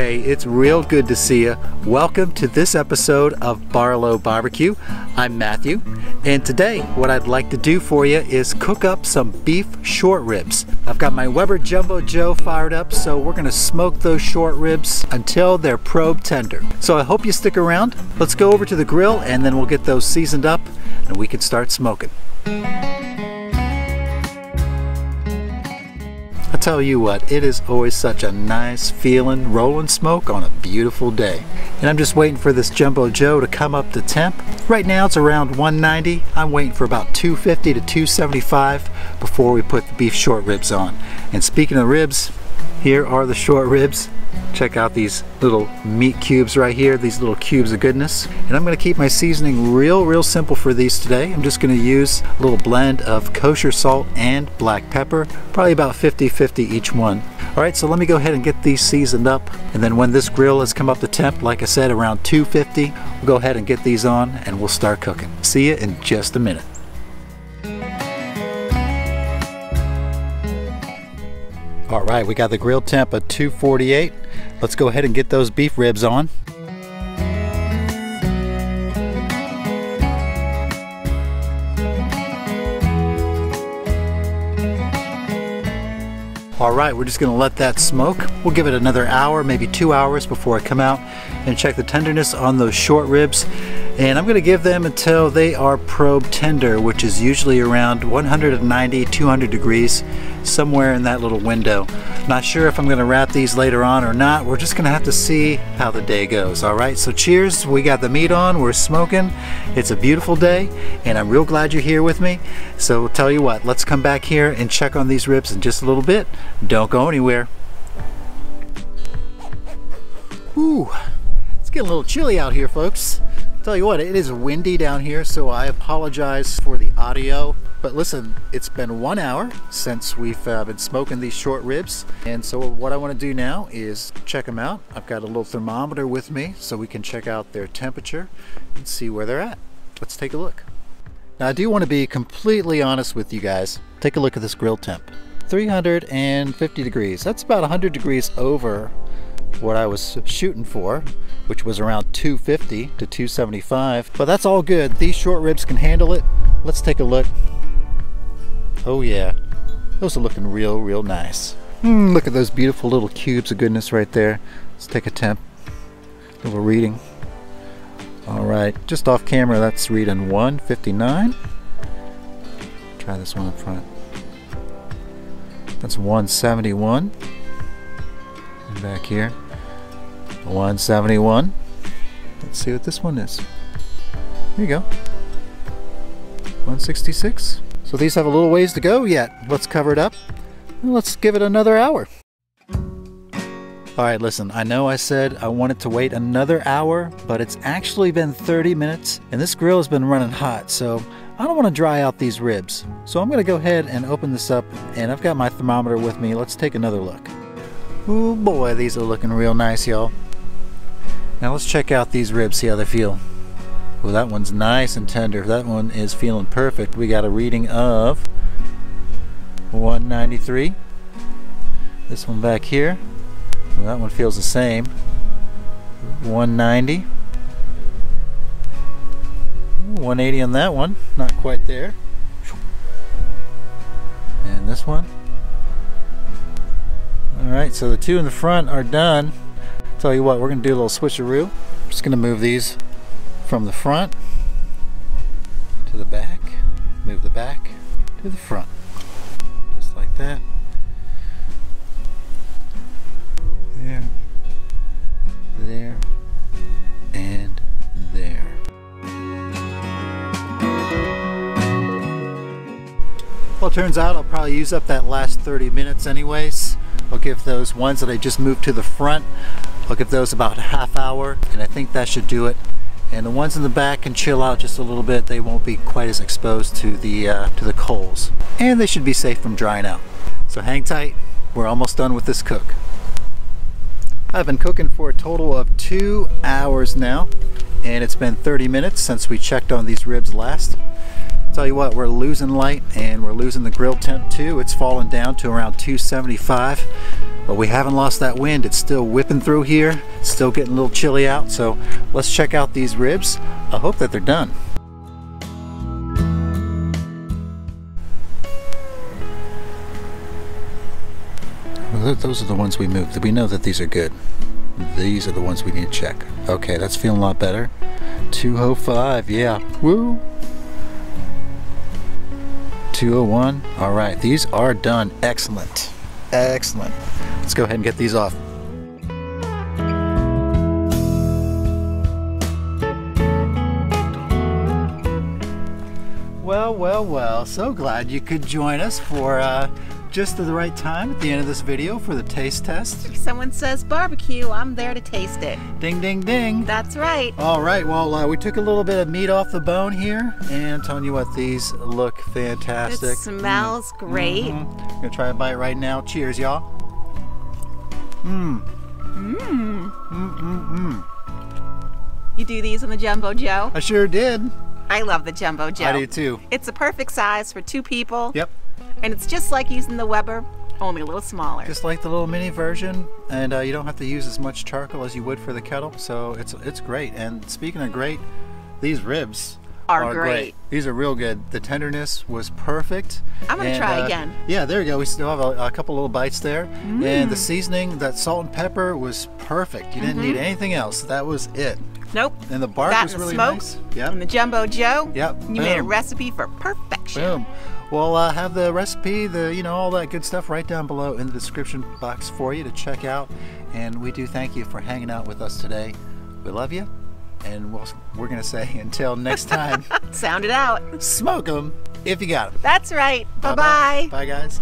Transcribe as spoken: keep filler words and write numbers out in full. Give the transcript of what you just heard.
Hey, it's real good to see you. Welcome to this episode of Barlow Barbecue. I'm Matthew, and today what I'd like to do for you is cook up some beef short ribs. I've got my Weber Jumbo Joe fired up, so we're gonna smoke those short ribs until they're probe tender. So I hope you stick around. Let's go over to the grill and then we'll get those seasoned up and we can start smoking. I tell you what, it is always such a nice feeling rolling smoke on a beautiful day. And I'm just waiting for this Jumbo Joe to come up to temp. Right now it's around one ninety. I'm waiting for about two fifty to two seventy-five before we put the beef short ribs on. And speaking of ribs, here are the short ribs. Check out these little meat cubes right here, these little cubes of goodness. And I'm gonna keep my seasoning real, real simple for these today. I'm just gonna use a little blend of kosher salt and black pepper, probably about fifty fifty each one. All right, so let me go ahead and get these seasoned up. And then when this grill has come up to temp, like I said, around two fifty, we'll go ahead and get these on and we'll start cooking. See you in just a minute. All right, we got the grill temp at two forty-eight. Let's go ahead and get those beef ribs on. All right, we're just gonna let that smoke. We'll give it another hour, maybe two hours before I come out and check the tenderness on those short ribs. And I'm gonna give them until they are probe tender, which is usually around one ninety, two hundred degrees, somewhere in that little window. Not sure if I'm gonna wrap these later on or not. We're just gonna have to see how the day goes, all right? So cheers, we got the meat on, we're smoking. It's a beautiful day, and I'm real glad you're here with me. So I'll tell you what, let's come back here and check on these ribs in just a little bit. Don't go anywhere. Ooh, it's getting a little chilly out here, folks. Tell you what, it is windy down here, so I apologize for the audio. But listen, it's been one hour since we've uh, been smoking these short ribs. And so what I want to do now is check them out. I've got a little thermometer with me so we can check out their temperature and see where they're at. Let's take a look. Now I do want to be completely honest with you guys. Take a look at this grill temp. three hundred fifty degrees. That's about one hundred degrees over what I was shooting for, which was around two fifty to two seventy-five, but that's all good. These short ribs can handle it. Let's take a look. Oh yeah, those are looking real, real nice. Mm, look at those beautiful little cubes of goodness right there. Let's take a temp, a little reading. All right, just off camera, that's reading one fifty-nine. Try this one up front. That's one seventy-one. Back here, one seventy-one. Let's see what this one is. Here you go, one sixty-six. So these have a little ways to go yet. Let's cover it up and let's give it another hour. All right, listen, I know I said I wanted to wait another hour, but it's actually been thirty minutes and this grill has been running hot, so I don't want to dry out these ribs. So I'm gonna go ahead and open this up, and I've got my thermometer with me. Let's take another look. Oh boy, these are looking real nice, y'all. Now let's check out these ribs, see how they feel. Well, that one's nice and tender. That one is feeling perfect. We got a reading of one ninety-three. This one back here, well, that one feels the same. one ninety. one eighty on that one, not quite there. And this one. Alright, so the two in the front are done. Tell you what, we're going to do a little switcheroo. I'm just going to move these from the front to the back. Move the back to the front. Just like that. There. There. And there. Well, it turns out I'll probably use up that last thirty minutes anyways. I'll give those ones that I just moved to the front, I'll give those about a half hour, and I think that should do it. And the ones in the back can chill out just a little bit. They won't be quite as exposed to the, uh, to the coals. And they should be safe from drying out. So hang tight, we're almost done with this cook. I've been cooking for a total of two hours now, and it's been thirty minutes since we checked on these ribs last. Tell you what, we're losing light and we're losing the grill temp too. It's fallen down to around two seventy-five. But we haven't lost that wind. It's still whipping through here. It's still getting a little chilly out. So let's check out these ribs. I hope that they're done. Well, those are the ones we moved. We know that these are good. These are the ones we need to check. Okay, that's feeling a lot better. two oh five, yeah, woo! two oh one, all right, these are done. Excellent, excellent. Let's go ahead and get these off. Well, well, well, so glad you could join us for uh, just at the right time at the end of this video for the taste test. If someone says barbecue, I'm there to taste it. Ding, ding, ding. That's right. All right, well, uh, we took a little bit of meat off the bone here, and I'm telling you what, these look fantastic. It smells mm-hmm. great. Mm-hmm. I'm gonna try a bite right now. Cheers, y'all. Mmm. Mmm. Mmm, mmm, mmm. You do these in the Jumbo Joe? I sure did. I love the Jumbo Joe. I do too. It's a perfect size for two people. Yep. And it's just like using the Weber, only a little smaller. Just like the little mini version, and uh, you don't have to use as much charcoal as you would for the kettle, so it's it's great. And speaking of great, these ribs are, are great. great. These are real good. The tenderness was perfect. I'm gonna and, try uh, again. Yeah, there you go. We still have a, a couple little bites there. Mm. And the seasoning, that salt and pepper was perfect. You didn't mm-hmm. need anything else. That was it. Nope. And the bark that was and the really smoke, nice. Yep. And the Jumbo Joe. Yep. You Boom. made a recipe for perfection. Boom. Well, uh, have the recipe, the you know, all that good stuff right down below in the description box for you to check out. And we do thank you for hanging out with us today. We love you, and we'll, we're gonna say until next time. Sound it out. Smoke 'em if you got 'em. That's right. Bye bye. Bye, bye guys.